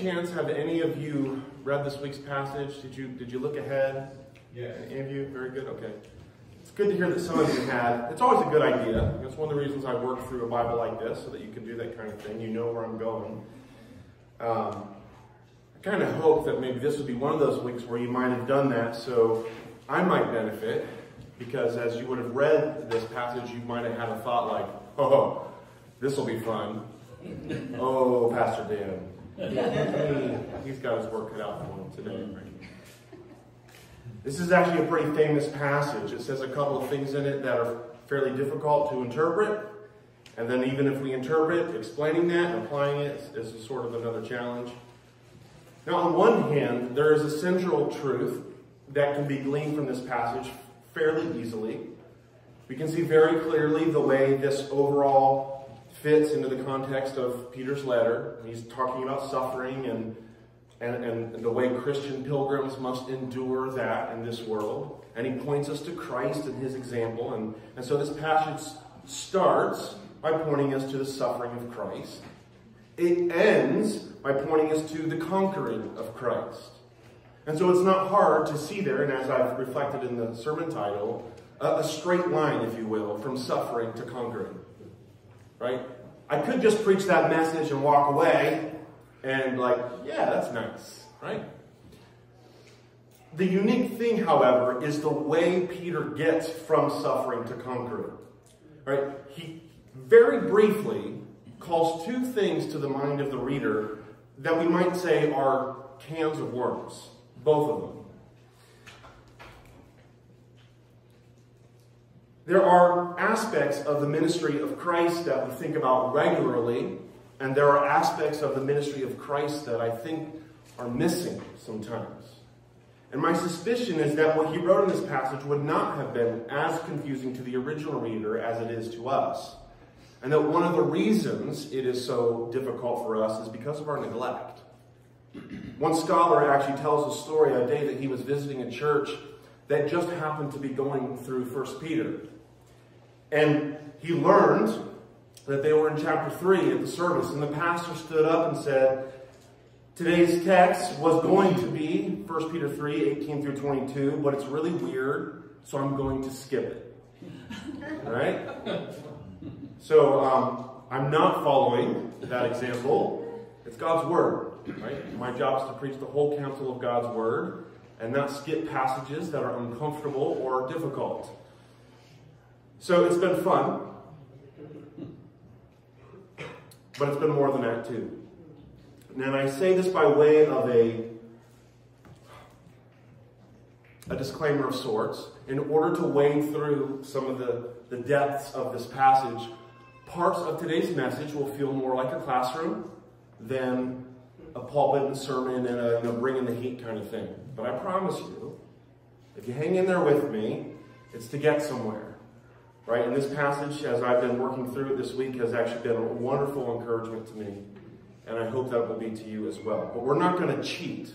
chance have any of you read this week's passage? Did you look ahead? Yes. Any of you? Very good. Okay. It's good to hear that some of you had. It's always a good idea. That's one of the reasons I work through a Bible like this, so that you can do that kind of thing. You know where I'm going. I kind of hope that maybe this would be one of those weeks where you might have done that, so I might benefit, because as you would have read this passage, you might have had a thought like, oh, this will be fun. Oh, Pastor Dan. He's got his work cut out for him today. Right? This is actually a pretty famous passage. It says a couple of things in it that are fairly difficult to interpret. And then even if we interpret, explaining that and applying it is sort of another challenge. Now, on one hand, there is a central truth that can be gleaned from this passage fairly easily. We can see very clearly the way this overall fits into the context of Peter's letter. He's talking about suffering and the way Christian pilgrims must endure that in this world. And he points us to Christ and his example. And so this passage starts by pointing us to the suffering of Christ. It ends by pointing us to the conquering of Christ. And so it's not hard to see there, and as I've reflected in the sermon title, a straight line, if you will, from suffering to conquering. Right? I could just preach that message and walk away and like, yeah, that's nice. Right? The unique thing, however, is the way Peter gets from suffering to conquering. Right? He very briefly calls two things to the mind of the reader that we might say are cans of worms, both of them. There are aspects of the ministry of Christ that we think about regularly, and there are aspects of the ministry of Christ that I think are missing sometimes. And my suspicion is that what he wrote in this passage would not have been as confusing to the original reader as it is to us. And that one of the reasons it is so difficult for us is because of our neglect. One scholar actually tells a story a day that he was visiting a church that just happened to be going through 1 Peter. And he learned that they were in chapter 3 at the service, and the pastor stood up and said, today's text was going to be 1 Peter 3, 18 through 22, but it's really weird, so I'm going to skip it. All right? So, I'm not following that example. It's God's Word, right? My job is to preach the whole counsel of God's Word and not skip passages that are uncomfortable or difficult. So, it's been fun, but it's been more than that, too. And I say this by way of a disclaimer of sorts. In order to wade through some of the depths of this passage, parts of today's message will feel more like a classroom than a pulpit and sermon and a bring in the heat kind of thing. But I promise you, if you hang in there with me, it's to get somewhere. Right? And this passage, as I've been working through it this week, has actually been a wonderful encouragement to me. And I hope that will be to you as well. But we're not going to cheat.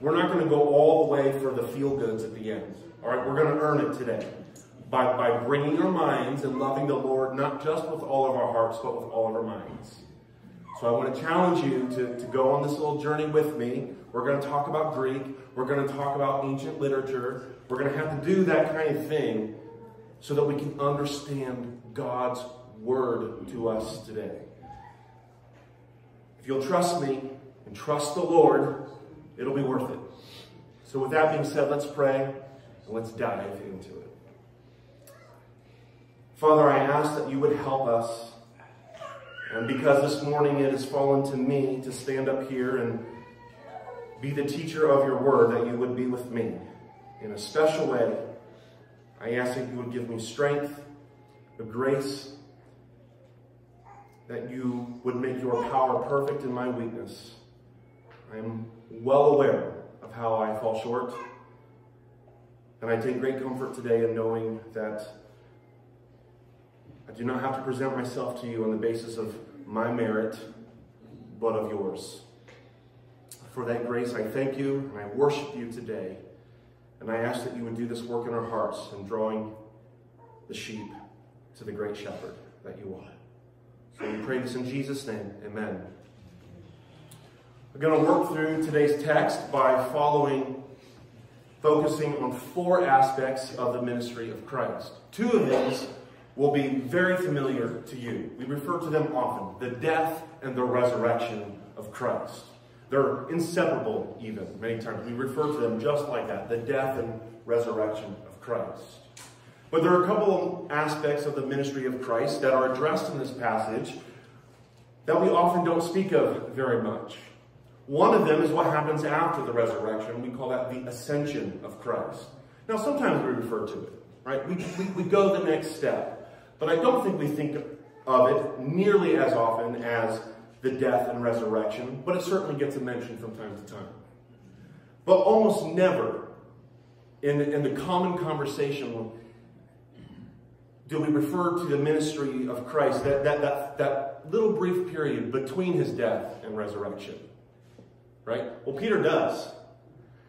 We're not going to go all the way for the feel goods at the end. All right? We're going to earn it today. By bringing our minds and loving the Lord, not just with all of our hearts, but with all of our minds. So I want to challenge you to go on this little journey with me. We're going to talk about Greek. We're going to talk about ancient literature. We're going to have to do that kind of thing so that we can understand God's word to us today. If you'll trust me and trust the Lord, it'll be worth it. So with that being said, let's pray and let's dive into it. Father, I ask that you would help us, and because this morning it has fallen to me to stand up here and be the teacher of your word, that you would be with me in a special way. I ask that you would give me strength, the grace, that you would make your power perfect in my weakness. I am well aware of how I fall short, and I take great comfort today in knowing that I do not have to present myself to you on the basis of my merit, but of yours. For that grace, I thank you, and I worship you today. And I ask that you would do this work in our hearts in drawing the sheep to the great shepherd that you are. So we pray this in Jesus' name. Amen. We're going to work through today's text by focusing on four aspects of the ministry of Christ. Two of these will be very familiar to you. We refer to them often, the death and the resurrection of Christ. They're inseparable even, many times. We refer to them just like that, the death and resurrection of Christ. But there are a couple of aspects of the ministry of Christ that are addressed in this passage that we often don't speak of very much. One of them is what happens after the resurrection. We call that the ascension of Christ. Now, sometimes we refer to it, right? We go the next step, but I don't think we think of it nearly as often as the death and resurrection, but it certainly gets a mention from time to time. But almost never in the common conversation do we refer to the ministry of Christ, that little brief period between his death and resurrection. Right? Well, Peter does.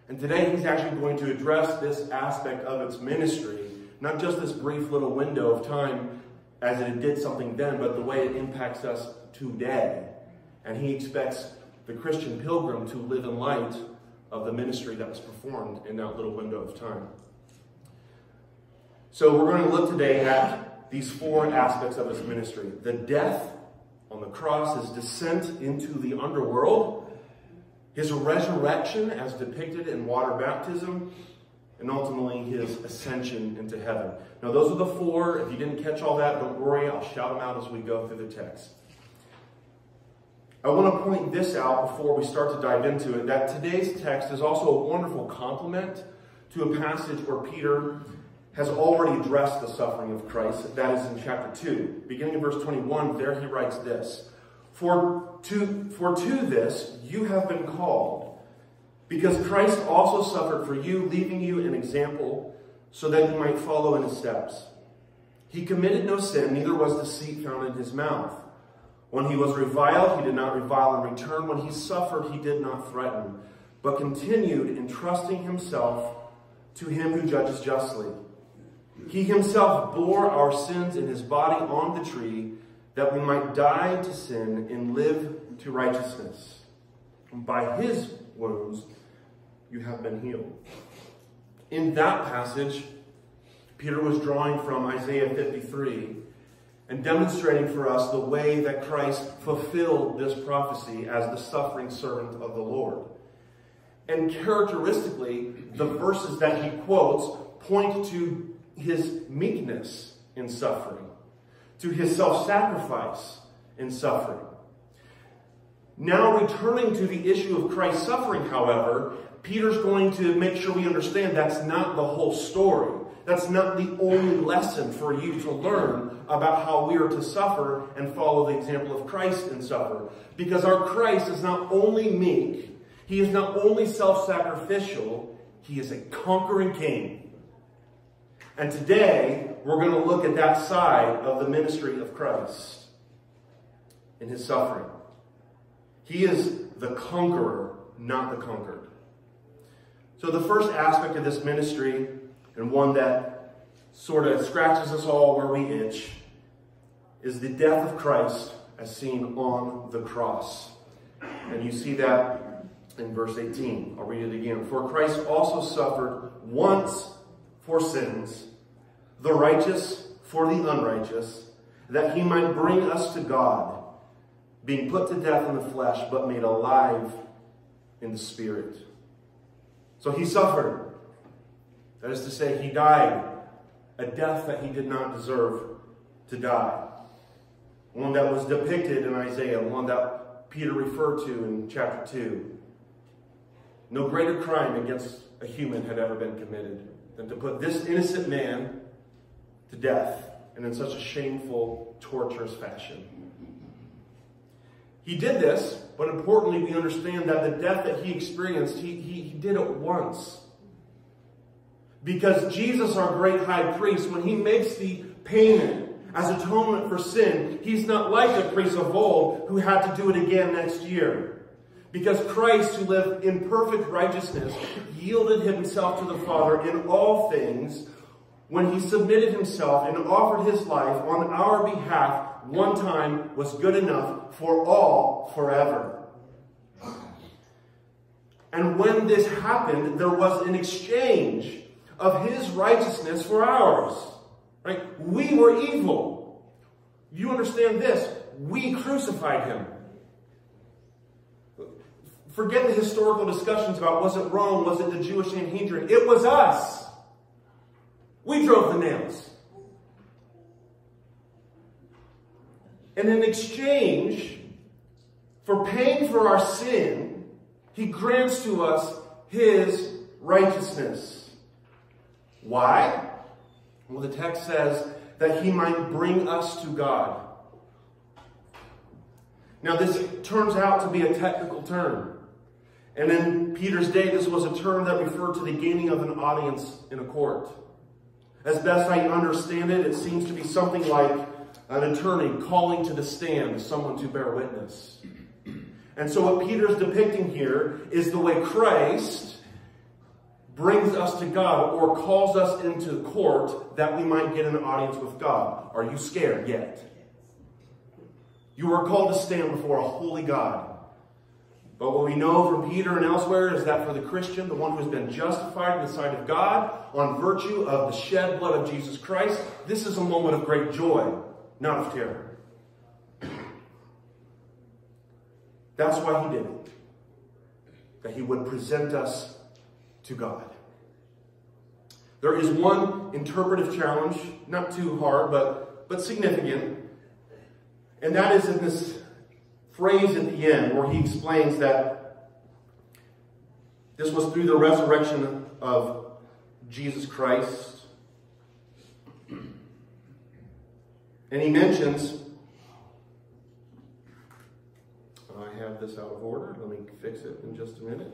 And today he's actually going to address this aspect of its ministry, not just this brief little window of time as it did something then, but the way it impacts us today. And he expects the Christian pilgrim to live in light of the ministry that was performed in that little window of time. So we're going to look today at these four aspects of his ministry. The death on the cross, his descent into the underworld, his resurrection as depicted in water baptism, and ultimately his ascension into heaven. Now those are the four. If you didn't catch all that, don't worry. I'll shout them out as we go through the text. I want to point this out before we start to dive into it, that today's text is also a wonderful complement to a passage where Peter has already addressed the suffering of Christ. That is in chapter 2. Beginning in verse 21, there he writes this. For to this you have been called, because Christ also suffered for you, leaving you an example, so that you might follow in his steps. He committed no sin, neither was deceit found in his mouth. When he was reviled, he did not revile in return. When he suffered, he did not threaten, but continued entrusting himself to him who judges justly. He himself bore our sins in his body on the tree, that we might die to sin and live to righteousness. And by his wounds, you have been healed. In that passage, Peter was drawing from Isaiah 53 and demonstrating for us the way that Christ fulfilled this prophecy as the suffering servant of the Lord. And characteristically, the verses that he quotes point to his meekness in suffering, to his self-sacrifice in suffering. Now returning to the issue of Christ's suffering, however, Peter's going to make sure we understand that's not the whole story. That's not the only lesson for you to learn about how we are to suffer and follow the example of Christ and suffer. Because our Christ is not only meek, he is not only self-sacrificial, he is a conquering king. And today, we're going to look at that side of the ministry of Christ in his suffering. He is the conqueror, not the conquered. So the first aspect of this ministry, and one that sort of scratches us all where we itch, is the death of Christ as seen on the cross. And you see that in verse 18. I'll read it again. For Christ also suffered once for sins, the righteous for the unrighteous, that he might bring us to God, being put to death in the flesh, but made alive in the spirit. So he suffered. That is to say, he died a death that he did not deserve to die. One that was depicted in Isaiah, one that Peter referred to in chapter 2. No greater crime against a human had ever been committed than to put this innocent man to death, and in such a shameful, torturous fashion. He did this, but importantly, we understand that the death that he experienced, he did it once. Because Jesus, our great high priest, when he makes the payment as atonement for sin, he's not like the priest of old who had to do it again next year. Because Christ, who lived in perfect righteousness, yielded himself to the Father in all things, when he submitted himself and offered his life on our behalf one time, was good enough for all forever. And when this happened, there was an exchange of his righteousness for ours. Right? We were evil. You understand this? We crucified him. Forget the historical discussions about was it Rome, was it the Jewish Sanhedrin? It was us. We drove the nails. And in exchange for paying for our sin, he grants to us his righteousness. Why? Well, the text says that he might bring us to God. Now, this turns out to be a technical term. And in Peter's day, this was a term that referred to the gaining of an audience in a court. As best I understand it, it seems to be something like an attorney calling to the stand someone to bear witness. And so what Peter's depicting here is the way Christ brings us to God or calls us into court that we might get an audience with God. Are you scared yet? You are called to stand before a holy God. But what we know from Peter and elsewhere is that for the Christian, the one who has been justified in the sight of God on virtue of the shed blood of Jesus Christ, this is a moment of great joy, not of terror. That's why he did it. That he would present us to God. There is one interpretive challenge, not too hard, but significant. And that is in this phrase at the end where he explains that this was through the resurrection of Jesus Christ. And he mentions, I have this out of order. Let me fix it in just a minute.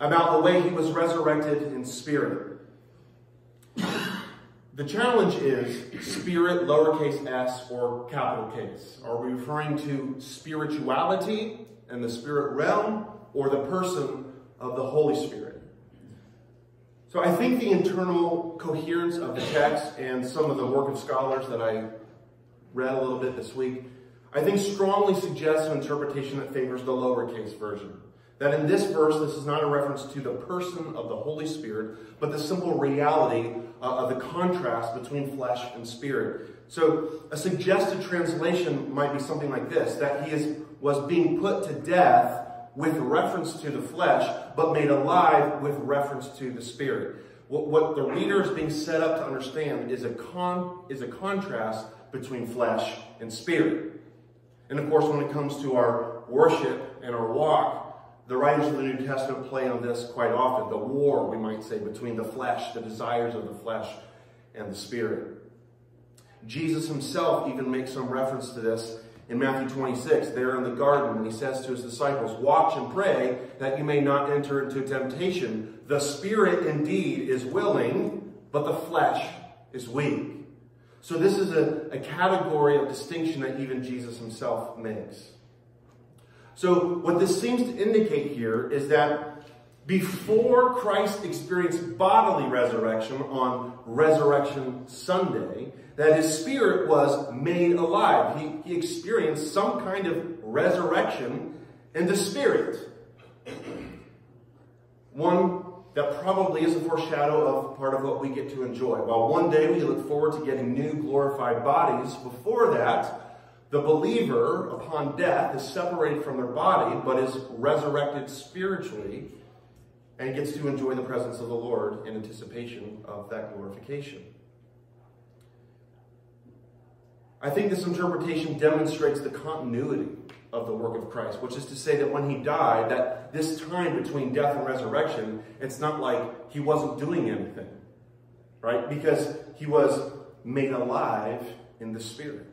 About the way he was resurrected in spirit. The challenge is spirit, lowercase s, or capital case. Are we referring to spirituality and the spirit realm or the person of the Holy Spirit? So I think the internal coherence of the text and some of the work of scholars that I read a little bit this week, I think strongly suggests an interpretation that favors the lowercase version. That in this verse, this is not a reference to the person of the Holy Spirit, but the simple reality of the contrast between flesh and spirit. So a suggested translation might be something like this, that he was being put to death with reference to the flesh, but made alive with reference to the spirit. What the reader is being set up to understand is a contrast between flesh and spirit. And of course, when it comes to our worship and our walk, the writers of the New Testament play on this quite often, the war, we might say, between the flesh, the desires of the flesh, and the spirit. Jesus himself even makes some reference to this in Matthew 26, there in the garden, when he says to his disciples, "Watch and pray that you may not enter into temptation. The spirit indeed is willing, but the flesh is weak." So this is a category of distinction that even Jesus himself makes. So what this seems to indicate here is that before Christ experienced bodily resurrection on Resurrection Sunday, that his spirit was made alive. He experienced some kind of resurrection in the spirit. One that probably is a foreshadow of part of what we get to enjoy. While one day we look forward to getting new glorified bodies, before that, the believer, upon death, is separated from their body, but is resurrected spiritually and gets to enjoy the presence of the Lord in anticipation of that glorification. I think this interpretation demonstrates the continuity of the work of Christ, which is to say that when he died, that this time between death and resurrection, it's not like he wasn't doing anything, right? Because he was made alive in the Spirit.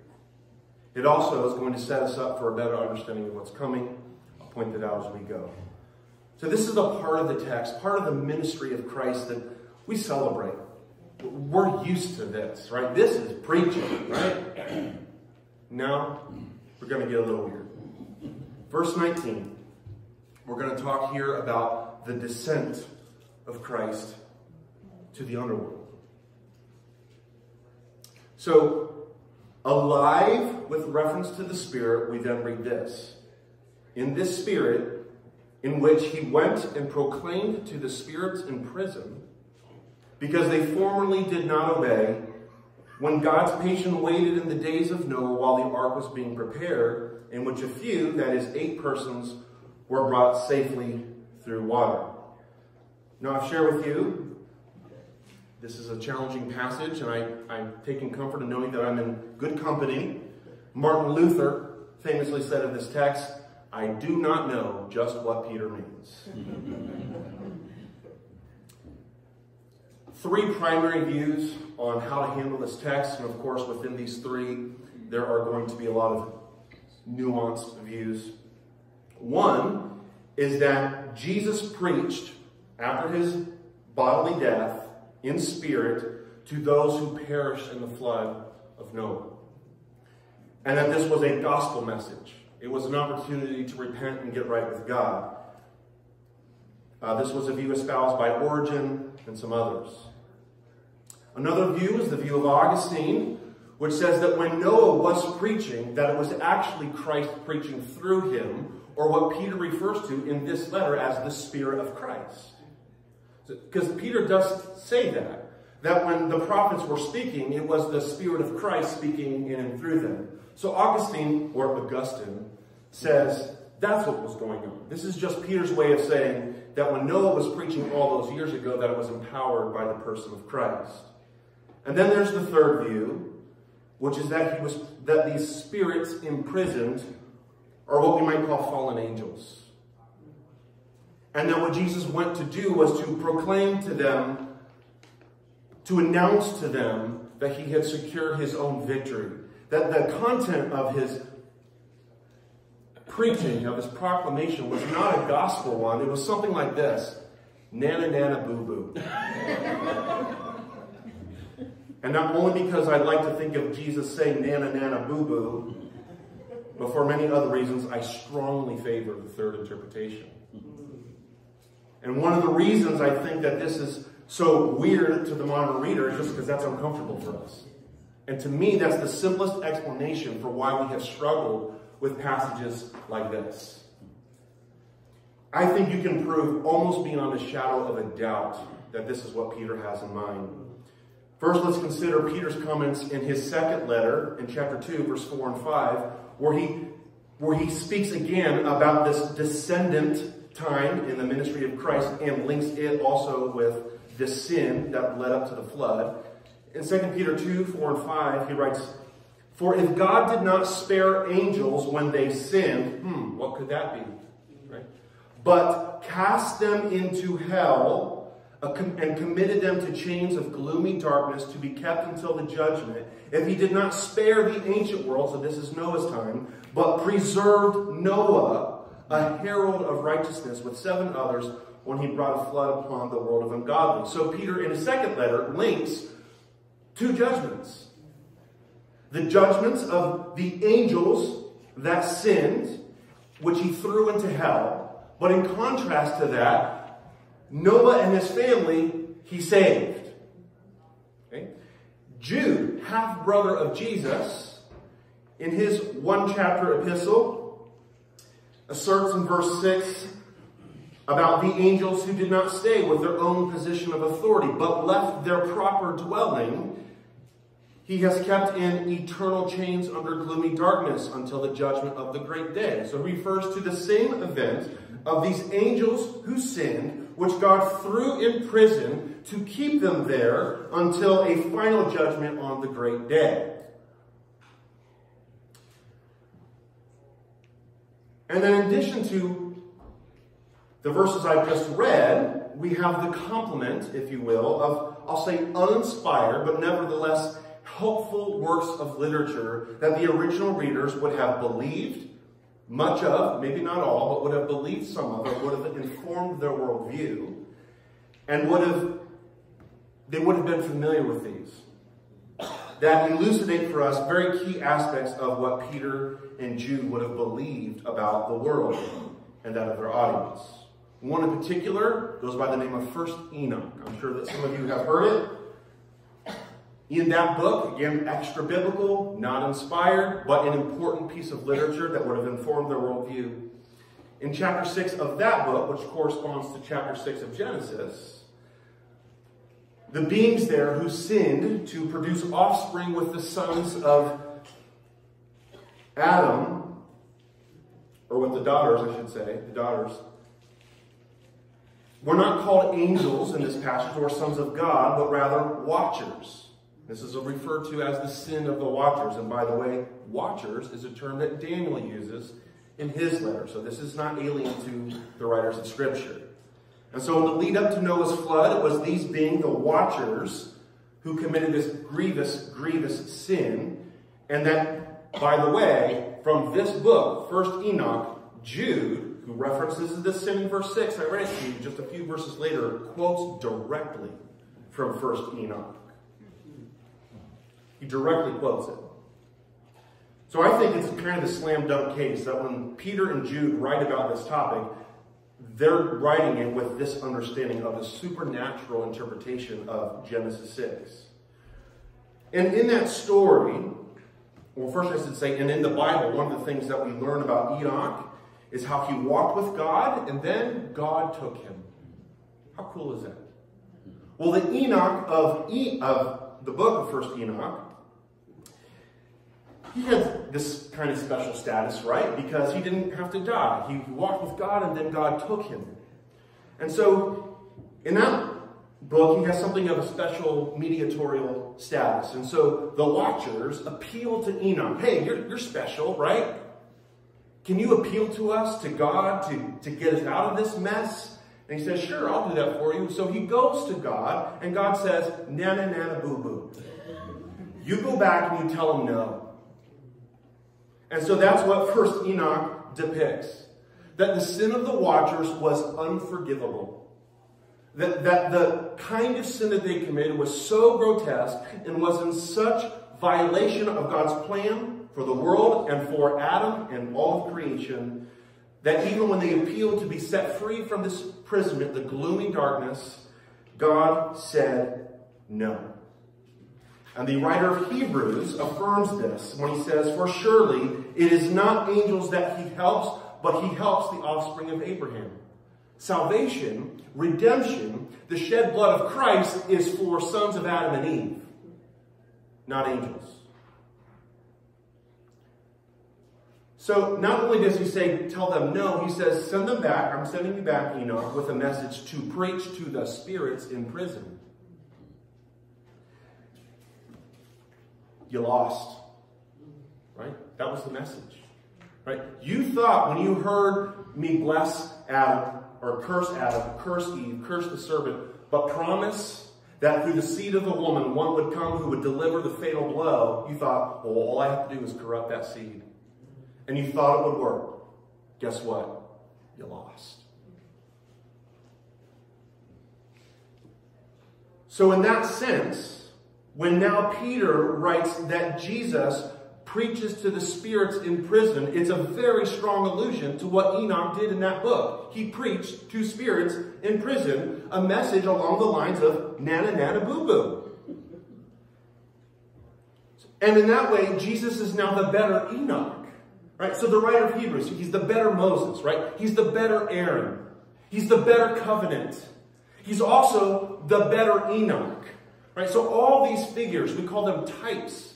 It also is going to set us up for a better understanding of what's coming. I'll point that out as we go. So this is a part of the text, part of the ministry of Christ that we celebrate. We're used to this, right? This is preaching, right? Now, we're going to get a little weird. Verse 19, we're going to talk here about the descent of Christ to the underworld. So, alive with reference to the Spirit, we then read this. in this spirit, in which he went and proclaimed to the spirits in prison, because they formerly did not obey, when God's patience waited in the days of Noah while the ark was being prepared, in which a few, that is 8 persons, were brought safely through water. Now I've shared with you, this is a challenging passage, and I'm taking comfort in knowing that I'm in good company. Martin Luther famously said of this text, "I do not know just what Peter means." 3 primary views on how to handle this text, and of course within these 3, there are going to be a lot of nuanced views. One is that Jesus preached after his bodily death in spirit to those who perished in the flood of Noah, and that this was a gospel message. It was an opportunity to repent and get right with God. This was a view espoused by Origen and some others. Another view is the view of Augustine, which says that when Noah was preaching, that it was actually Christ preaching through him, or what Peter refers to in this letter as the Spirit of Christ. Because Peter does say that when the prophets were speaking, it was the Spirit of Christ speaking in and through them. So Augustine says that's what was going on. This is just Peter's way of saying that when Noah was preaching all those years ago, that it was empowered by the person of Christ. And then there's the third view, which is that these spirits imprisoned are what we might call fallen angels. And that what Jesus went to do was to proclaim to them, to announce to them that he had secured his own victory. That the content of his preaching, of his proclamation, was not a gospel one. It was something like this: "Nana, nana, boo, boo." And not only because I'd like to think of Jesus saying "nana, nana, boo, boo," but for many other reasons, I strongly favor the third interpretation. And one of the reasons I think that this is so weird to the modern reader is just because that's uncomfortable for us. And to me, that's the simplest explanation for why we have struggled with passages like this. I think you can prove almost beyond a shadow of a doubt that this is what Peter has in mind. First, let's consider Peter's comments in his second letter, in chapter 2, verse 4 and 5, where he speaks again about this descendant time in the ministry of Christ and links it also with the sin that led up to the flood. In 2 Peter 2, 4 and 5, he writes, "For if God did not spare angels when they sinned," what could that be? Right? "But cast them into hell and committed them to chains of gloomy darkness to be kept until the judgment. If he did not spare the ancient world," so this is Noah's time, "but preserved Noah, a herald of righteousness, with 7 others when he brought a flood upon the world of ungodly." So Peter, in his second letter, links 2 judgments. The judgments of the angels that sinned, which he threw into hell. But in contrast to that, Noah and his family, he saved. Okay? Jude, half-brother of Jesus, in his 1-chapter epistle, asserts in verse 6 about the angels who did not stay with their own position of authority, but left their proper dwelling. He has kept in eternal chains under gloomy darkness until the judgment of the great day. So he refers to the same event of these angels who sinned, which God threw in prison to keep them there until a final judgment on the great day. And then in addition to the verses I've just read, we have the complement, if you will, of, I'll say, uninspired, but nevertheless helpful works of literature that the original readers would have believed much of, maybe not all, but would have believed some of it, would have informed their worldview, and they would have been familiar with these, that elucidate for us very key aspects of what Peter and Jude would have believed about the world and that of their audience. One in particular goes by the name of First Enoch. I'm sure that some of you have heard it. In that book, again, extra-biblical, not inspired, but an important piece of literature that would have informed their worldview. in chapter 6 of that book, which corresponds to chapter 6 of Genesis, the beings there who sinned to produce offspring with the sons of Adam, or with the daughters, I should say, the daughters, were not called angels in this passage or sons of God, but rather watchers. This is referred to as the sin of the watchers. And by the way, watchers is a term that Daniel uses in his letter. So this is not alien to the writers of Scripture. And so in the lead up to Noah's flood, it was these being the watchers who committed this grievous, grievous sin. And that, by the way, from this book, First Enoch, Jude, who references this sin in verse 6, I read it to you just a few verses later, quotes directly from First Enoch. He directly quotes it. So I think it's kind of a slam dunk case that when Peter and Jude write about this topic, they're writing it with this understanding of a supernatural interpretation of Genesis 6. And in that story, well, first I should say, and in the Bible, one of the things that we learn about Enoch is how he walked with God, and then God took him. How cool is that? Well, the Enoch of the book of First Enoch, he had this kind of special status, right? Because he didn't have to die. He walked with God, and then God took him. And so, in that book, he has something of a special mediatorial status. And so, the watchers appeal to Enoch. Hey, you're special, right? Can you appeal to us, to God, to get us out of this mess? And he says, sure, I'll do that for you. So he goes to God, and God says, nana, nana, boo-boo. You go back and you tell him no. And so that's what First Enoch depicts. That the sin of the watchers was unforgivable. That the kind of sin that they committed was so grotesque and was in such violation of God's plan for the world and for Adam and all of creation, that even when they appealed to be set free from this imprisonment, the gloomy darkness, God said no. And the writer of Hebrews affirms this when he says, for surely it is not angels that he helps, but he helps the offspring of Abraham. Salvation, redemption, the shed blood of Christ is for sons of Adam and Eve, not angels. So not only does he say, tell them no, he says, send them back. I'm sending you back, Enoch, with a message to preach to the spirits in prison. You lost, right? That was the message, right? You thought when you heard me bless Adam, or curse Adam, curse Eve, curse the serpent, but promise that through the seed of the woman, one would come who would deliver the fatal blow. You thought, well, all I have to do is corrupt that seed. And you thought it would work. Guess what? You lost. So in that sense, when now Peter writes that Jesus preaches to the spirits in prison, it's a very strong allusion to what Enoch did in that book. He preached to spirits in prison, a message along the lines of nana, nana, boo-boo. And in that way, Jesus is now the better Enoch, right? So the writer of Hebrews, he's the better Moses, right? He's the better Aaron. He's the better covenant. He's also the better Enoch. Right, so all these figures, we call them types.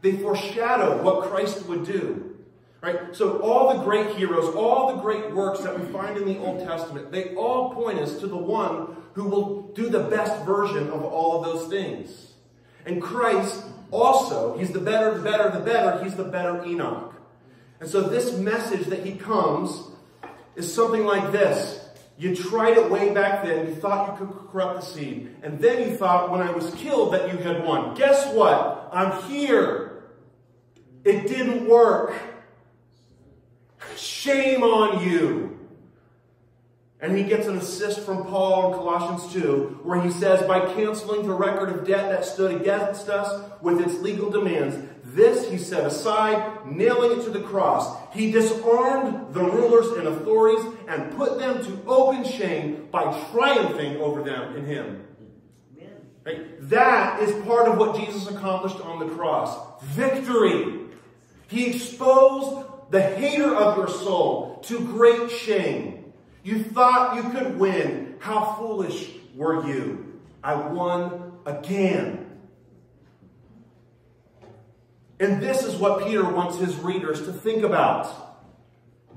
They foreshadow what Christ would do. Right? So all the great heroes, all the great works that we find in the Old Testament, they all point us to the one who will do the best version of all of those things. And Christ also, he's the better, the better, the better. He's the better Enoch. And so this message that he comes is something like this. You tried it way back then. You thought you could corrupt the seed. And then you thought when I was killed that you had won. Guess what? I'm here. It didn't work. Shame on you. And he gets an assist from Paul in Colossians 2, where he says, by canceling the record of debt that stood against us with its legal demands, this he set aside, nailing it to the cross. He disarmed the rulers and authorities and put them to open shame by triumphing over them in him. Amen. Right? That is part of what Jesus accomplished on the cross. Victory. He exposed the hater of your soul, to great shame. You thought you could win. How foolish were you? I won again. And this is what Peter wants his readers to think about.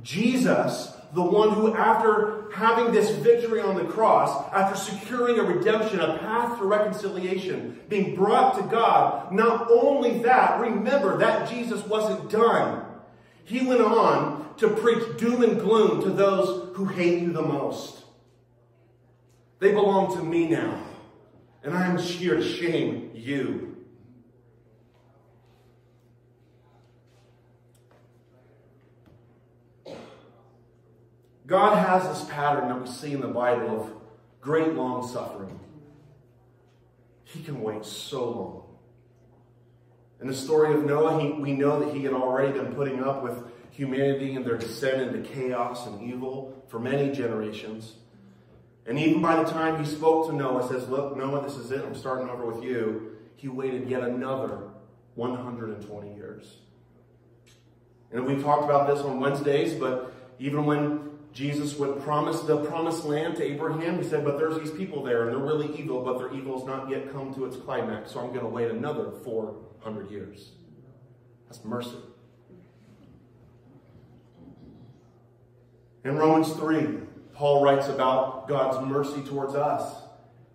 Jesus, the one who, after having this victory on the cross, after securing a redemption, a path to reconciliation, being brought to God, not only that, remember that Jesus wasn't done. He went on to preach doom and gloom to those who hate you the most. They belong to me now, and I am here to shame you. God has this pattern that we see in the Bible of great long suffering. He can wait so long. In the story of Noah, we know that he had already been putting up with humanity and their descent into chaos and evil for many generations. And even by the time he spoke to Noah, says, look, Noah, this is it. I'm starting over with you. He waited yet another 120 years. And we talked about this on Wednesdays, but even when Jesus would promise the promised land to Abraham, he said, but there's these people there, and they're really evil, but their evil's not yet come to its climax, so I'm going to wait another 400 years. That's mercy. In Romans 3, Paul writes about God's mercy towards us.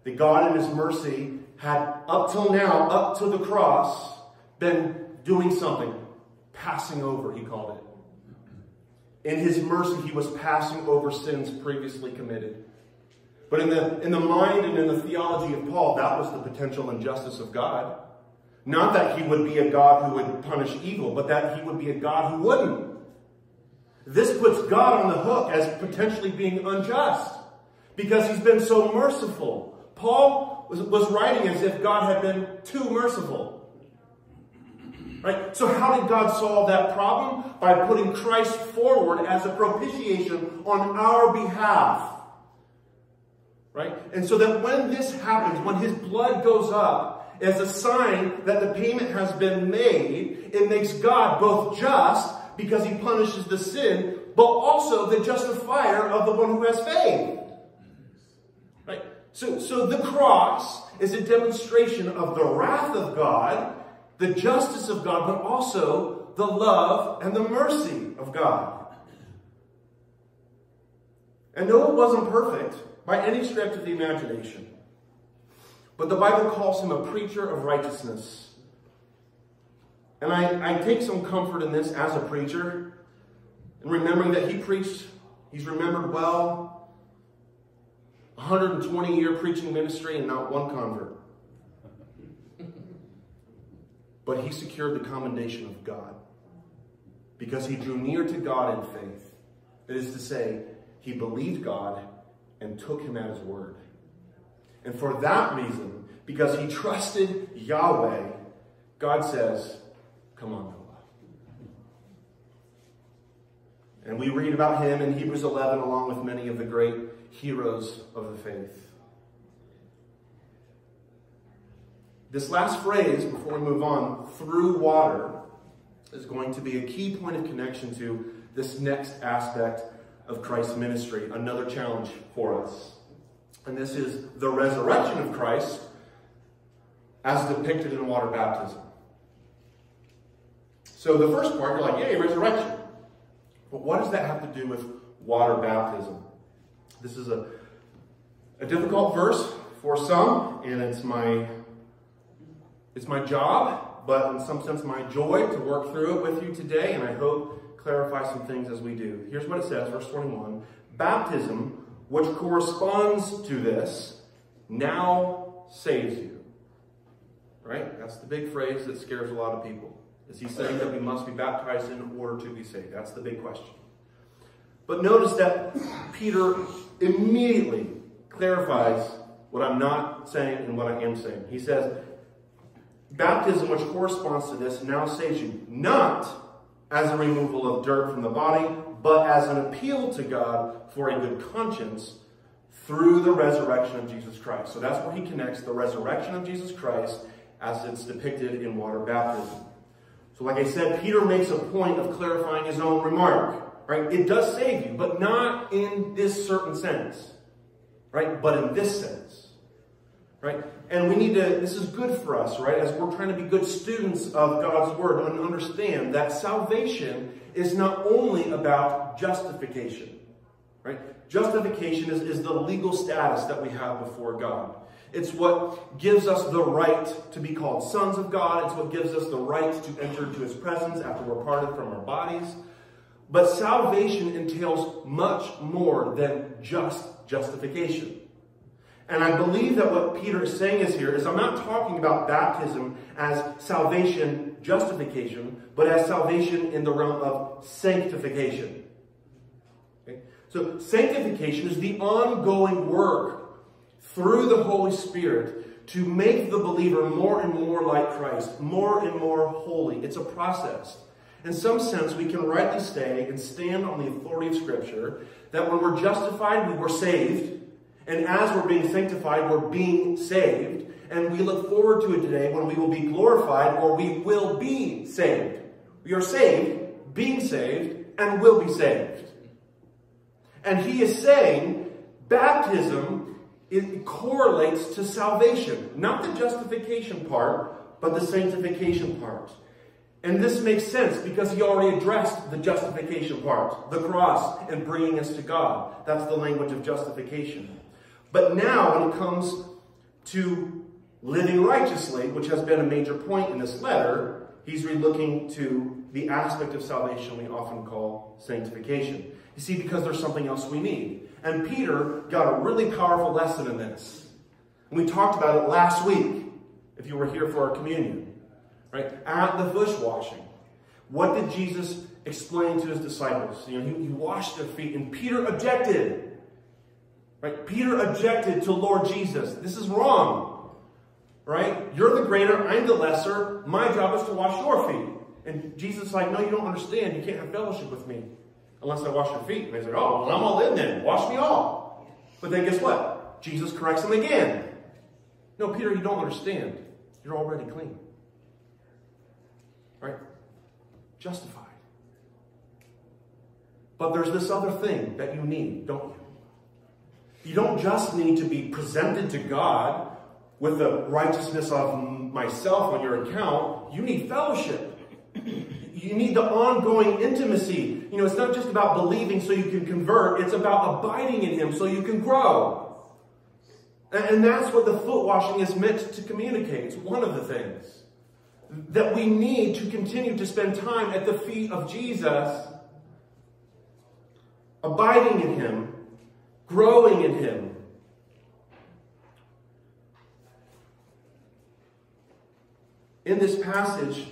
That God in his mercy had, up till now, up to the cross, been doing something. Passing over, he called it. In his mercy, he was passing over sins previously committed. But in the mind and in the theology of Paul, that was the potential injustice of God. Not that he would be a God who would punish evil, but that he would be a God who wouldn't. This puts God on the hook as potentially being unjust because he's been so merciful. Paul was writing as if God had been too merciful. Right? So how did God solve that problem? By putting Christ forward as a propitiation on our behalf. Right? And so that when this happens, when his blood goes up, as a sign that the payment has been made, it makes God both just, because he punishes the sin, but also the justifier of the one who has faith. Right? So the cross is a demonstration of the wrath of God, the justice of God, but also the love and the mercy of God. And Noah wasn't perfect by any stretch of the imagination. But the Bible calls him a preacher of righteousness. And I take some comfort in this as a preacher, in remembering that he preached, he's remembered well, 120-year preaching ministry and not one convert. But he secured the commendation of God because he drew near to God in faith. That is to say, he believed God and took him at his word. And for that reason, because he trusted Yahweh, God says, come on, Noah. And we read about him in Hebrews 11 along with many of the great heroes of the faith. This last phrase, before we move on, through water, is going to be a key point of connection to this next aspect of Christ's ministry, another challenge for us. And this is the resurrection of Christ as depicted in water baptism. So the first part, you're like, yay, resurrection. But what does that have to do with water baptism? This is a difficult verse for some, and it's my job, but in some sense my joy, to work through it with you today, and I hope clarify some things as we do. Here's what it says, verse 21. Baptism, which corresponds to this, now saves you. Right? That's the big phrase that scares a lot of people. Is he saying that we must be baptized in order to be saved? That's the big question. But notice that Peter immediately clarifies what I'm not saying and what I am saying. He says, baptism, which corresponds to this, now saves you, not as a removal of dirt from the body, but as an appeal to God for a good conscience through the resurrection of Jesus Christ. So that's where he connects the resurrection of Jesus Christ as it's depicted in water baptism. So like I said, Peter makes a point of clarifying his own remark, right? It does save you, but not in this certain sense, right? But in this sense, right? And we need to, this is good for us, right? As we're trying to be good students of God's word and understand that salvation is not only about justification, right? Justification is the legal status that we have before God. It's what gives us the right to be called sons of God. It's what gives us the right to enter into his presence after we're parted from our bodies. But salvation entails much more than just justification. And I believe that what Peter is saying is here is I'm not talking about baptism as salvation justification, but as salvation in the realm of sanctification. Okay? So sanctification is the ongoing work through the Holy Spirit to make the believer more and more like Christ, more and more holy. It's a process. In some sense, we can rightly say and stand on the authority of Scripture that when we're justified, we were saved. And as we're being sanctified, we're being saved. And we look forward to a day when we will be glorified or we will be saved. We are saved, being saved, and will be saved. And he is saying baptism, it correlates to salvation, not the justification part, but the sanctification part. And this makes sense because he already addressed the justification part, the cross and bringing us to God. That's the language of justification. But now when it comes to living righteously, which has been a major point in this letter, he's relooking to the aspect of salvation we often call sanctification. You see, because there's something else we need. And Peter got a really powerful lesson in this. And we talked about it last week, if you were here for our communion, right? At the bush washing, what did Jesus explain to his disciples? You know, he washed their feet, and Peter objected, right? Peter objected to Lord Jesus. This is wrong, right? You're the greater, I'm the lesser. My job is to wash your feet. And Jesus is like, no, you don't understand. You can't have fellowship with me unless I wash your feet. And they said, oh, well, I'm all in then. Wash me all. But then guess what? Jesus corrects him again. No, Peter, you don't understand. You're already clean. Right? Justified. But there's this other thing that you need, don't you? You don't just need to be presented to God with the righteousness of myself on your account. You need fellowship. You need the ongoing intimacy. You know, it's not just about believing so you can convert. It's about abiding in him so you can grow. And that's what the foot washing is meant to communicate. It's one of the things that we need to continue to spend time at the feet of Jesus, abiding in him, growing in him. In this passage,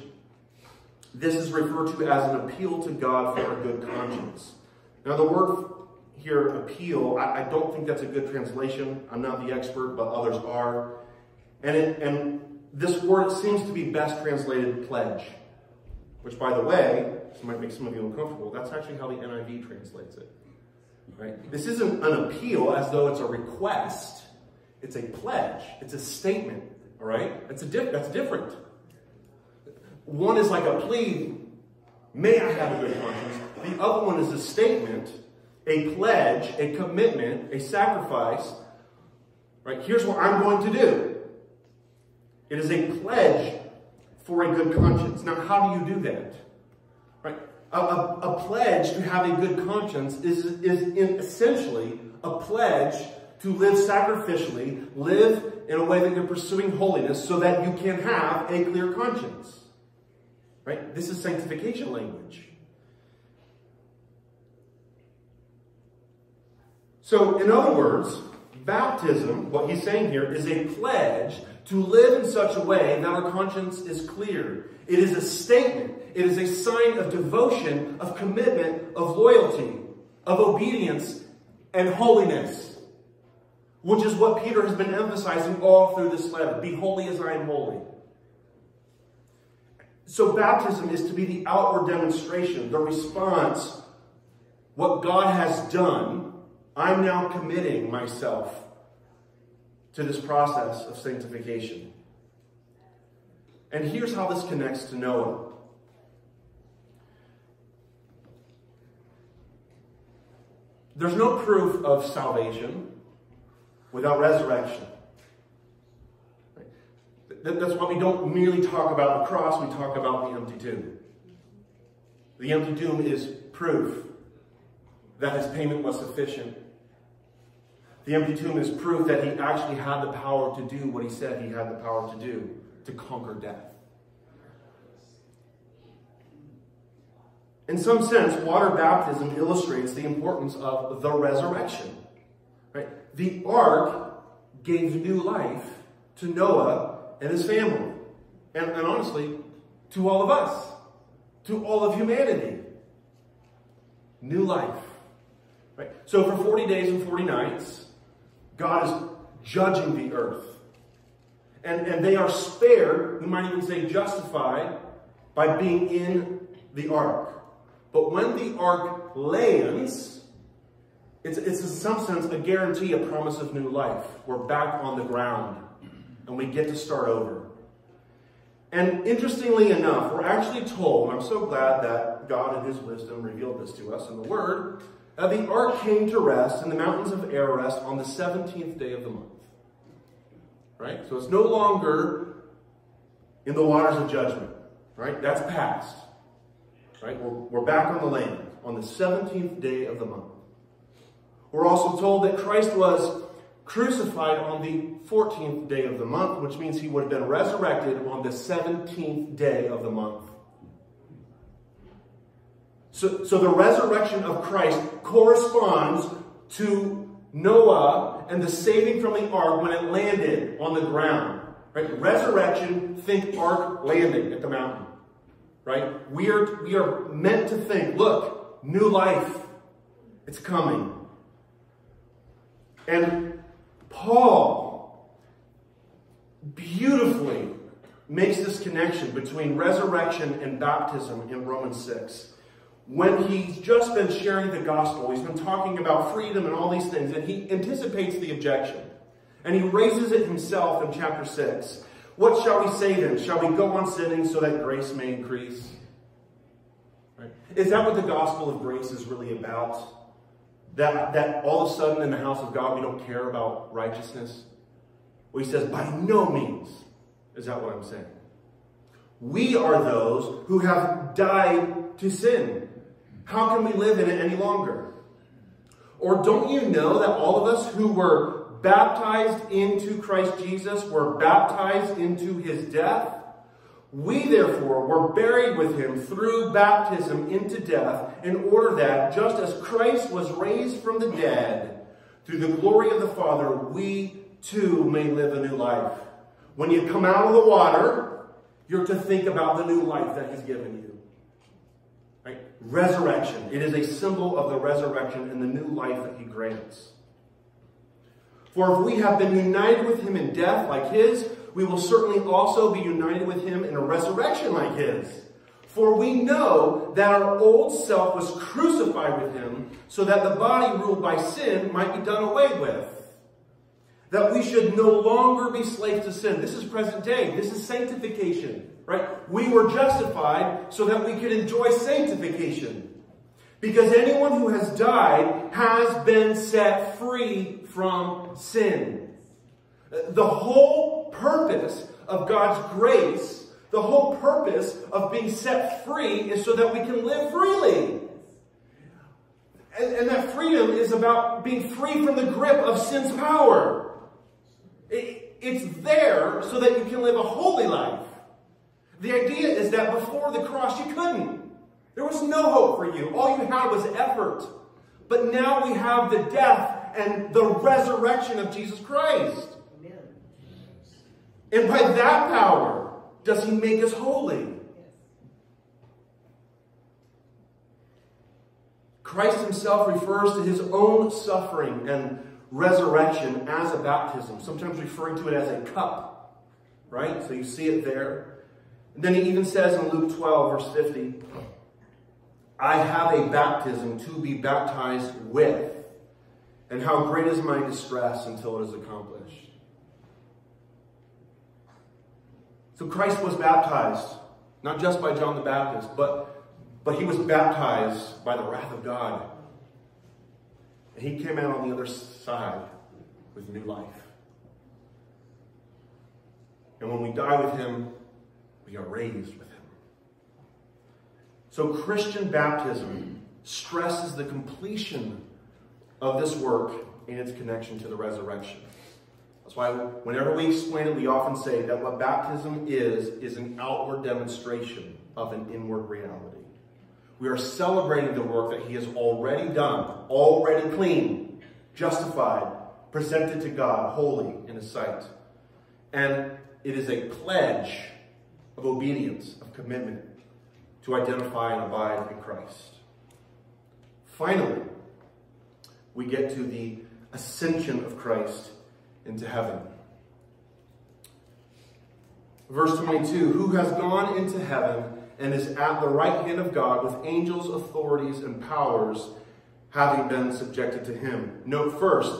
this is referred to as an appeal to God for a good conscience. Now the word here, appeal, I don't think that's a good translation. I'm not the expert, but others are. And this word seems to be best translated pledge, which by the way, this might make some of you uncomfortable, that's actually how the NIV translates it. Right? This isn't an appeal as though it's a request. It's a pledge. It's a statement. All right? That's different. One is like a plea, may I have a good conscience? The other one is a statement, a pledge, a commitment, a sacrifice. Right? Here's what I'm going to do. It is a pledge for a good conscience. Now, how do you do that? Right? A pledge to have a good conscience is essentially a pledge to live sacrificially, live in a way that you're pursuing holiness so that you can have a clear conscience. Right? This is sanctification language. So, in other words, baptism, what he's saying here, is a pledge to live in such a way that our conscience is clear. It is a statement. It is a sign of devotion, of commitment, of loyalty, of obedience, and holiness, which is what Peter has been emphasizing all through this letter. Be holy as I am holy. So baptism is to be the outward demonstration, the response, what God has done. I'm now committing myself to this process of sanctification. And here's how this connects to Noah. There's no proof of salvation without resurrection. That's why we don't merely talk about the cross, we talk about the empty tomb. The empty tomb is proof that his payment was sufficient. The empty tomb is proof that he actually had the power to do what he said he had the power to do, to conquer death. In some sense, water baptism illustrates the importance of the resurrection. Right? The ark gave new life to Noah and his family, and honestly, to all of us, to all of humanity. New life. Right? So for 40 days and 40 nights, God is judging the earth. And they are spared, we might even say justified, by being in the ark. But when the ark lands, it's in some sense a guarantee, a promise of new life. We're back on the ground, and we get to start over. And interestingly enough, we're actually told, and I'm so glad that God in his wisdom revealed this to us in the Word, that the ark came to rest in the mountains of Ararat on the 17th day of the month. Right? So it's no longer in the waters of judgment. Right? That's past. Right? We're back on the land on the 17th day of the month. We're also told that Christ was crucified on the 14th day of the month, which means he would have been resurrected on the 17th day of the month. So the resurrection of Christ corresponds to Noah and the saving from the ark when it landed on the ground. Right? Resurrection, think ark landing at the mountain. Right? We are meant to think, look, new life, it's coming. And Paul beautifully makes this connection between resurrection and baptism in Romans 6. When he's just been sharing the gospel, he's been talking about freedom and all these things, and he anticipates the objection. And he raises it himself in chapter 6. What shall we say then? Shall we go on sinning so that grace may increase? Right? Is that what the gospel of grace is really about? That all of a sudden in the house of God we don't care about righteousness? Well, he says, by no means is that what I'm saying. We are those who have died to sin. How can we live in it any longer? Or don't you know that all of us who were baptized into Christ Jesus were baptized into his death? We, therefore, were buried with him through baptism into death, in order that, just as Christ was raised from the dead through the glory of the Father, we too may live a new life. When you come out of the water, you're to think about the new life that he's given you. Right? Resurrection. It is a symbol of the resurrection and the new life that he grants. For if we have been united with him in death like his, we will certainly also be united with him in a resurrection like his. For we know that our old self was crucified with him, so that the body ruled by sin might be done away with, that we should no longer be slaves to sin. This is present day. This is sanctification, right? We were justified so that we could enjoy sanctification. Because anyone who has died has been set free from sin. The whole purpose of God's grace, the whole purpose of being set free, is so that we can live freely. And that freedom is about being free from the grip of sin's power. It's there so that you can live a holy life. The idea is that before the cross you couldn't. There was no hope for you. All you had was effort. But now we have the death and the resurrection of Jesus Christ. And by that power does he make us holy. Christ himself refers to his own suffering and resurrection as a baptism, sometimes referring to it as a cup, right? So you see it there. And then he even says in Luke 12, verse 50, I have a baptism to be baptized with, and how great is my distress until it is accomplished. So Christ was baptized, not just by John the Baptist, but he was baptized by the wrath of God. He came out on the other side with new life. And when we die with him, we are raised with him. So Christian baptism stresses the completion of this work and its connection to the resurrection. That's why whenever we explain it, we often say that what baptism is an outward demonstration of an inward reality. We are celebrating the work that he has already done, already clean, justified, presented to God, holy in his sight. And it is a pledge of obedience, of commitment to identify and abide in Christ. Finally, we get to the ascension of Christ into heaven. Verse 22, who has gone into heaven and is at the right hand of God with angels, authorities, and powers having been subjected to him. Note first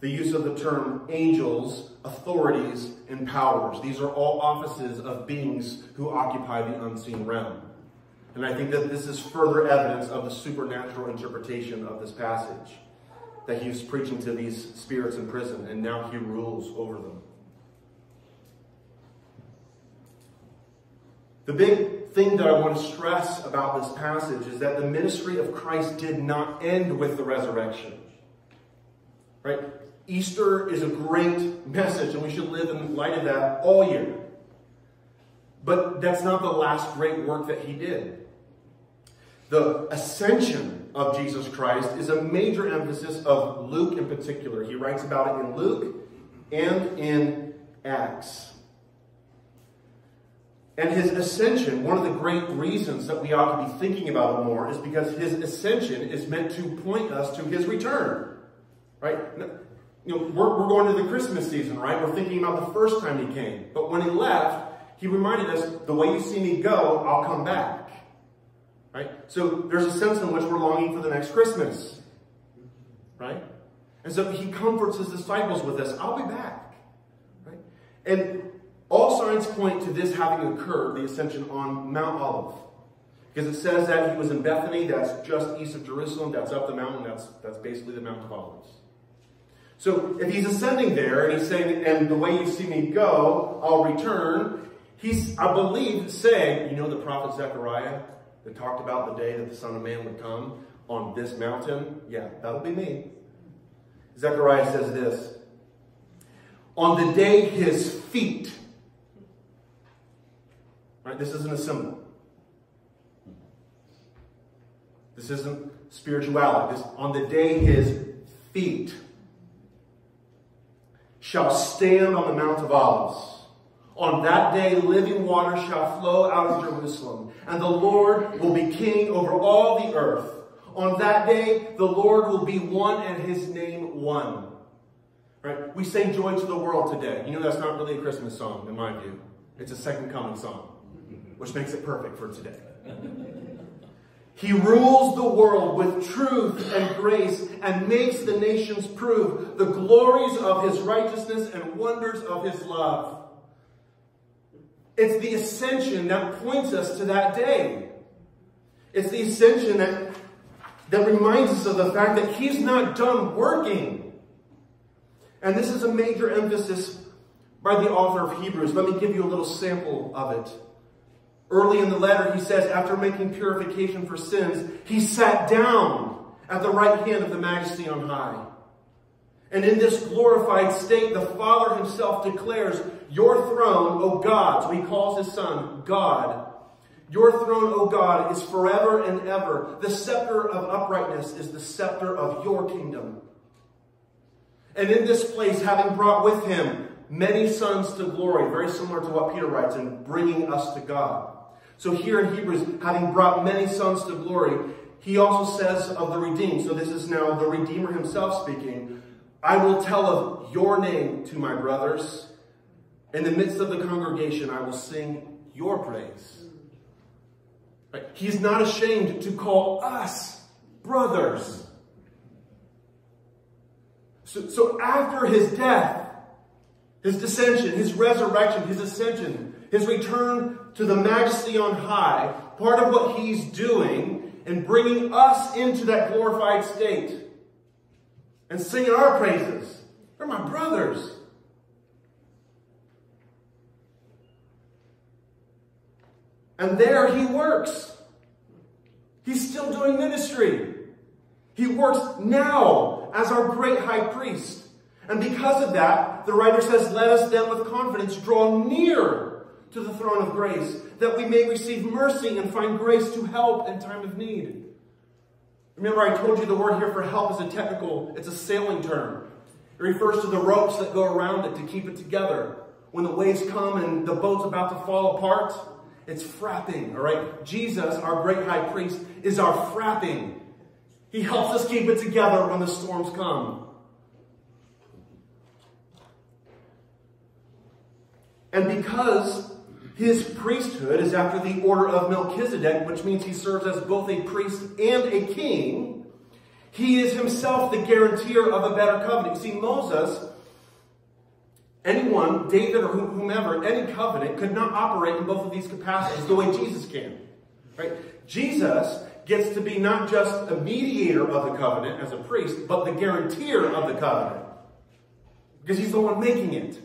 the use of the term angels, authorities, and powers. These are all offices of beings who occupy the unseen realm. And I think that this is further evidence of the supernatural interpretation of this passage, that he was preaching to these spirits in prison, and now he rules over them. The big thing that I want to stress about this passage is that the ministry of Christ did not end with the resurrection. Right? Easter is a great message, and we should live in light of that all year. But that's not the last great work that he did. The ascension of Jesus Christ is a major emphasis of Luke in particular. He writes about it in Luke and in Acts. And his ascension, one of the great reasons that we ought to be thinking about it more is because his ascension is meant to point us to his return, right? You know, we're going to the Christmas season, right? We're thinking about the first time he came. But when he left, he reminded us, the way you see me go, I'll come back, right? So there's a sense in which we're longing for the next Christmas, right? And so he comforts his disciples with this, I'll be back, right? And all signs point to this having occurred, the ascension on Mount Olive. Because it says that he was in Bethany, that's just east of Jerusalem, that's up the mountain, that's basically the Mount of Olives. So if he's ascending there and he's saying, and the way you see me go, I'll return, he's, I believe, saying, you know the prophet Zechariah that talked about the day that the Son of Man would come on this mountain? Yeah, that'll be me. Zechariah says this, on the day his feet, right, this isn't a symbol. This isn't spirituality. This, on the day his feet shall stand on the Mount of Olives. On that day, living water shall flow out of Jerusalem, and the Lord will be king over all the earth. On that day, the Lord will be one and his name one. Right? We sing Joy to the World today. You know, that's not really a Christmas song, in my view. It's a second coming song, which makes it perfect for today. He rules the world with truth and grace and makes the nations prove the glories of his righteousness and wonders of his love. It's the ascension that points us to that day. It's the ascension that reminds us of the fact that he's not done working. And this is a major emphasis by the author of Hebrews. Let me give you a little sample of it. Early in the letter, he says, after making purification for sins, he sat down at the right hand of the Majesty on high. And in this glorified state, the Father himself declares, your throne, O God, so he calls his Son God. Your throne, O God, is forever and ever. The scepter of uprightness is the scepter of your kingdom. And in this place, having brought with him many sons to glory, very similar to what Peter writes in bringing us to God. So here in Hebrews, having brought many sons to glory, he also says of the redeemed, so this is now the Redeemer himself speaking, I will tell of your name to my brothers. In the midst of the congregation, I will sing your praise. Right? He's not ashamed to call us brothers. So after his death, his descension, his resurrection, his ascension, his return to the Majesty on high, part of what he's doing and bringing us into that glorified state and singing our praises. They're my brothers. And there he works. He's still doing ministry. He works now as our great high priest. And because of that, the writer says, let us then with confidence draw near to the throne of grace, that we may receive mercy and find grace to help in time of need. Remember, I told you the word here for help is a technical, it's a sailing term. It refers to the ropes that go around it to keep it together. When the waves come and the boat's about to fall apart, it's frapping, all right? Jesus, our great high priest, is our frapping. He helps us keep it together when the storms come. And because his priesthood is after the order of Melchizedek, which means he serves as both a priest and a king, he is himself the guarantor of a better covenant. See, Moses, anyone, David or whomever, any covenant could not operate in both of these capacities the way Jesus can. Right? Jesus gets to be not just a mediator of the covenant as a priest, but the guarantor of the covenant. Because he's the one making it.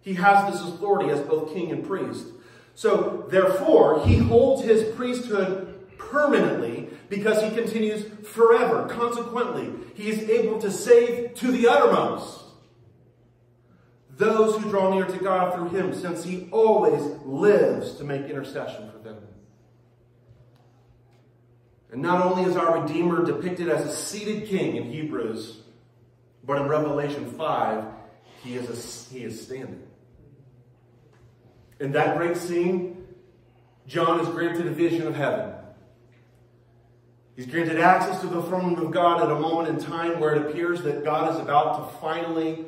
He has this authority as both king and priest. So, therefore, he holds his priesthood permanently because he continues forever. Consequently, he is able to save to the uttermost those who draw near to God through him, since he always lives to make intercession for them. And not only is our Redeemer depicted as a seated king in Hebrews, but in Revelation 5, he is standing. In that great scene, John is granted a vision of heaven. He's granted access to the throne of God at a moment in time where it appears that God is about to finally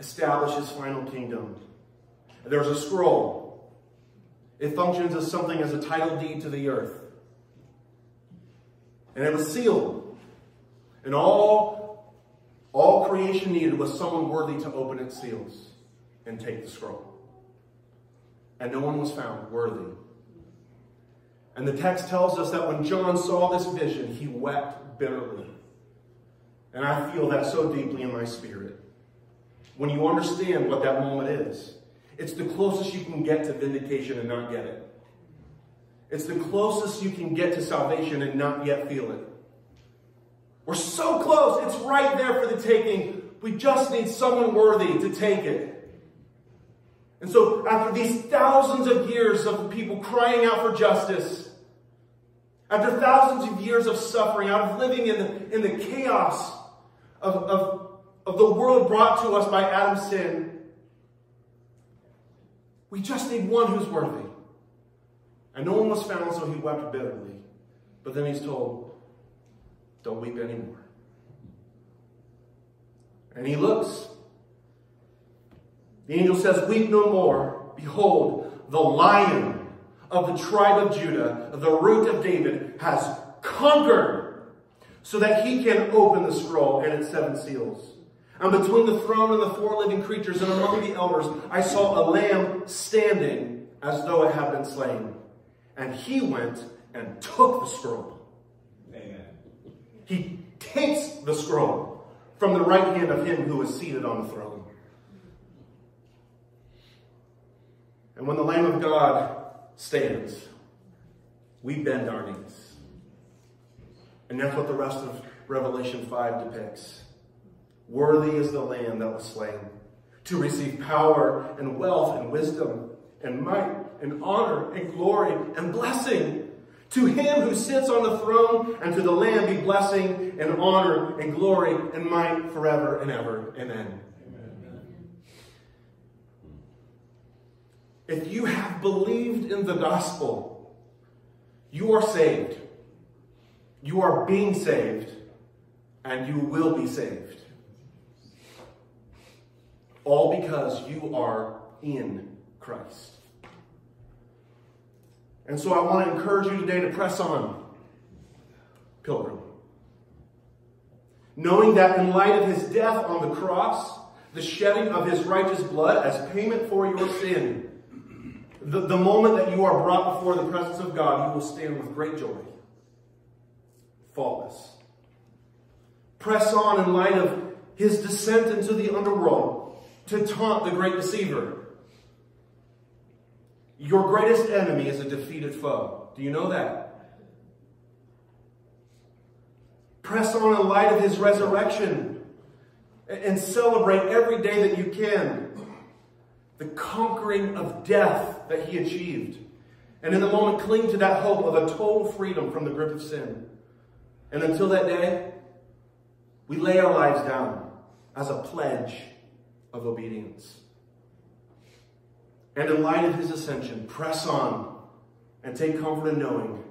establish his final kingdom. There's a scroll. It functions as something as a title deed to the earth. And it was sealed. And all creation needed was someone worthy to open its seals and take the scroll. And no one was found worthy. And the text tells us that when John saw this vision, he wept bitterly. And I feel that so deeply in my spirit. When you understand what that moment is, it's the closest you can get to vindication and not get it. It's the closest you can get to salvation and not yet feel it. We're so close. It's right there for the taking. We just need someone worthy to take it. And so after these thousands of years of people crying out for justice, after thousands of years of suffering, out of living in the chaos of the world brought to us by Adam's sin, we just need one who's worthy. And no one was found, so he wept bitterly. But then he's told, don't weep anymore. And he looks. The angel says, weep no more. Behold, the Lion of the tribe of Judah, the root of David, has conquered so that he can open the scroll and its seven seals. And between the throne and the four living creatures and among the elders, I saw a lamb standing as though it had been slain. And he went and took the scroll. Amen. He takes the scroll from the right hand of him who is seated on the throne. And when the Lamb of God stands, we bend our knees. And that's what the rest of Revelation 5 depicts. Worthy is the Lamb that was slain to receive power and wealth and wisdom and might and honor and glory and blessing. To him who sits on the throne and to the Lamb be blessing and honor and glory and might forever and ever. Amen. Amen. If you have believed in the gospel, you are saved. You are being saved, and you will be saved. All because you are in Christ. And so I want to encourage you today to press on, pilgrim. Knowing that in light of his death on the cross, the shedding of his righteous blood as payment for your sin, the moment that you are brought before the presence of God, you will stand with great joy, faultless. press on in light of his descent into the underworld to taunt the great deceiver. Your greatest enemy is a defeated foe. Do you know that? Press on in light of his resurrection and celebrate every day that you can the conquering of death that he achieved. And in the moment, cling to that hope of a total freedom from the grip of sin. And until that day, we lay our lives down as a pledge of obedience. And in light of his ascension, press on and take comfort in knowing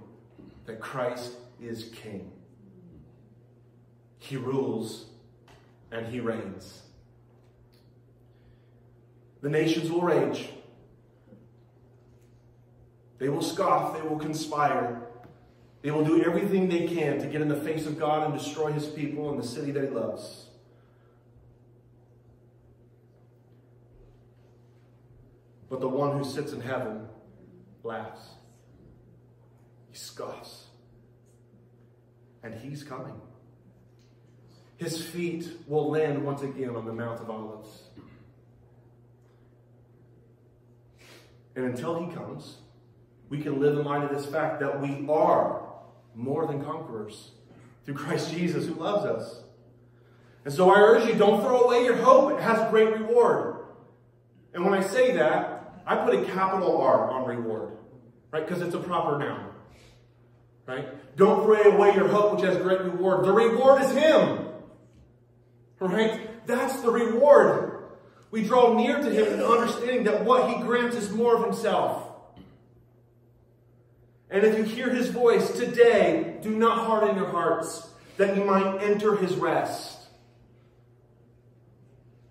that Christ is King. He rules and he reigns. The nations will rage. They will scoff. They will conspire. They will do everything they can to get in the face of God and destroy his people and the city that he loves. But the one who sits in heaven laughs. He scoffs. And he's coming. His feet will land once again on the Mount of Olives. And until he comes, we can live in light of this fact that we are more than conquerors through Christ Jesus who loves us. And so I urge you, don't throw away your hope. It has great reward. And when I say that, I put a capital R on reward, right? Because it's a proper noun, right? Don't throw away your hope, which has great reward. The reward is him, right? That's the reward. We draw near to him in understanding that what he grants is more of himself. And if you hear his voice today, do not harden your hearts, that you might enter his rest.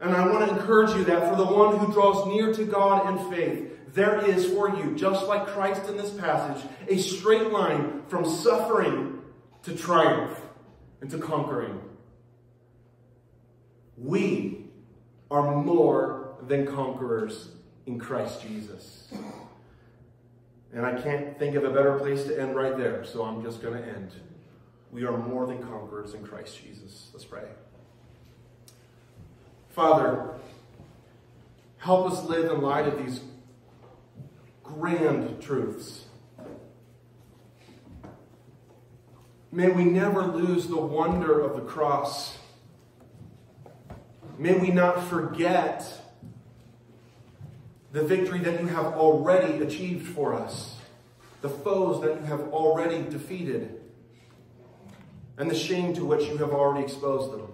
And I want to encourage you that for the one who draws near to God in faith, there is for you, just like Christ in this passage, a straight line from suffering to triumph and to conquering. We are more than conquerors in Christ Jesus. And I can't think of a better place to end right there, so I'm just going to end. We are more than conquerors in Christ Jesus. Let's pray. Father, help us live in light of these grand truths. May we never lose the wonder of the cross. May we not forget the victory that you have already achieved for us, the foes that you have already defeated, and the shame to which you have already exposed them.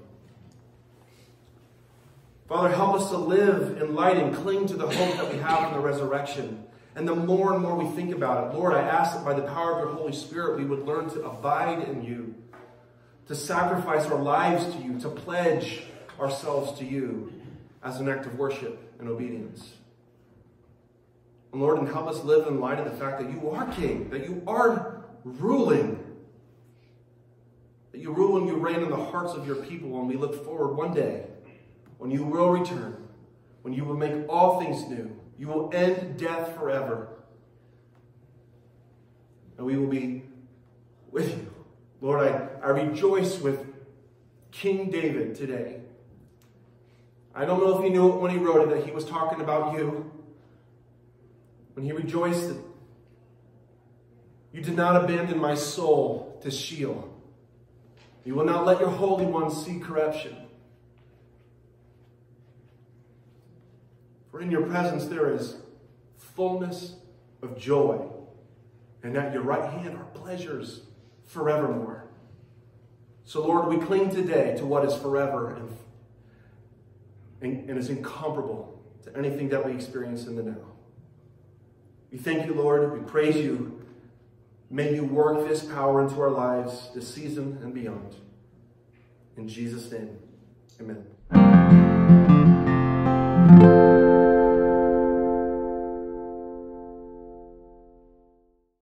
Father, help us to live in light and cling to the hope that we have in the resurrection. And more we think about it, Lord, I ask that by the power of your Holy Spirit, we would learn to abide in you, to sacrifice our lives to you, to pledge ourselves to you as an act of worship and obedience. And Lord, and help us live in light of the fact that you are King, that you are ruling, that you rule and you reign in the hearts of your people. And we look forward one day when you will return, when you will make all things new. You will end death forever. And we will be with you. Lord, I rejoice with King David today. I don't know if he knew it when he wrote it that he was talking about you. When he rejoiced that you did not abandon my soul to Sheol. You will not let your Holy One see corruption. For in your presence there is fullness of joy, and at your right hand are pleasures forevermore. So Lord, we cling today to what is forever and is incomparable to anything that we experience in the now. We thank you, Lord. We praise you. May you work this power into our lives this season and beyond. In Jesus' name, amen.